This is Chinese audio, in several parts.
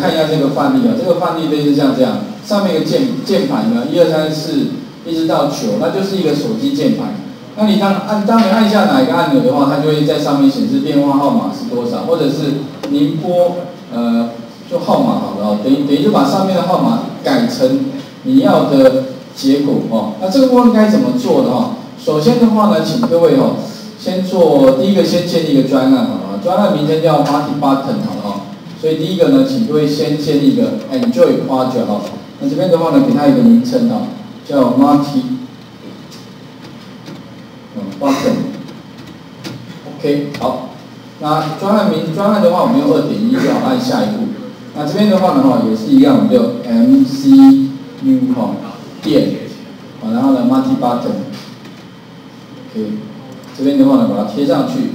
们看一下这个范例啊，这个范例类似像这样，上面一个键盘呢，1、2、3、4，一直到9，那就是一个手机键盘。那你当你按下哪一个按钮的话，它就会在上面显示电话号码是多少，或者是您拨就号码好了，等于就把上面的号码改成你要的结果哦。那这个部分该怎么做呢？哦，首先的话呢，请各位哦，先做第一个，先建立一个专案好了。 专案名称叫 Mari Button 好了，所以第一个呢，请各位先建立一个 Enjoy project 好，那这边的话呢，给它一个名称啊，叫 Multi Button。OK， 好，那专案的话，我们用2.1就好，按下一步。那这边的话呢，也是一样，我们就 MCU 哈点，好，然后呢 Mari Button，OK， 这边的话呢，把它贴上去。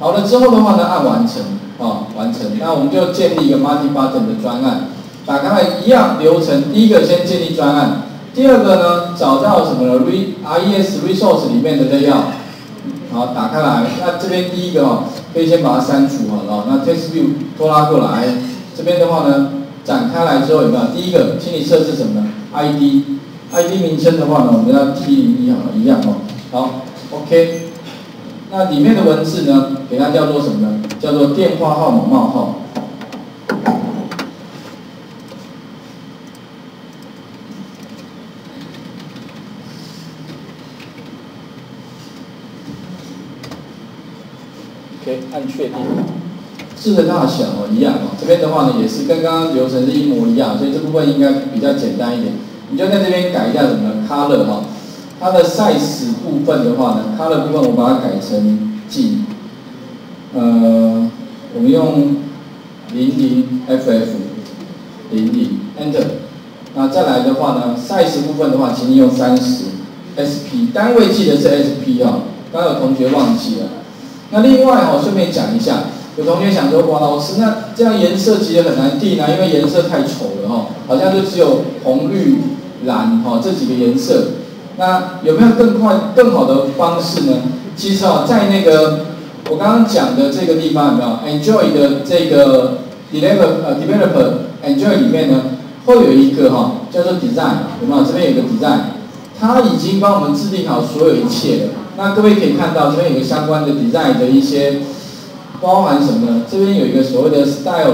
好了之后的话呢，按完成啊、哦，完成。那我们就建立一个 Mari Button 的专案，打开来一样流程。第一个先建立专案，第二个呢，找到什么呢 Res Resource 里面的 layout， 好，打开来。那这边第一个哦，可以先把它删除好了。那 Test View 拖拉过来，这边的话呢，展开来之后有没有？第一个，请你设置什么呢 ？ID 名称的话呢，我们要 T01好了，一样哦。好 ，OK。 那里面的文字呢，给它叫做什么呢？叫做电话号码冒号。OK， 按确定。字的大小哦一样哦，这边的话呢也是跟刚刚流程是一模一样，所以这部分应该比较简单一点。你就在这边改一下什么呢 ？Color 哈。 它的 size 部分的话呢，它的部分我把它改成几，我们用00FF00 Enter， 那再来的话呢 ，size 部分的话，请你用30 SP， 单位记得是 SP 哦，刚刚有同学忘记了。那另外哦，顺便讲一下，有同学想说，哇，老师，那这样颜色其实很难定啊，因为颜色太丑了哦，好像就只有红、绿、蓝哦这几个颜色。 那有没有更好的方式呢？其实哦，在那个我刚刚讲的这个地方有没有 Enjoy 的这个 Developer Enjoy 里面呢，会有一个哈、叫做 Design 有没有？这边有个 Design， 它已经帮我们制定好所有一切了。那各位可以看到这边有个相关的 Design 的一些包含什么呢？这边有一个所谓的 Style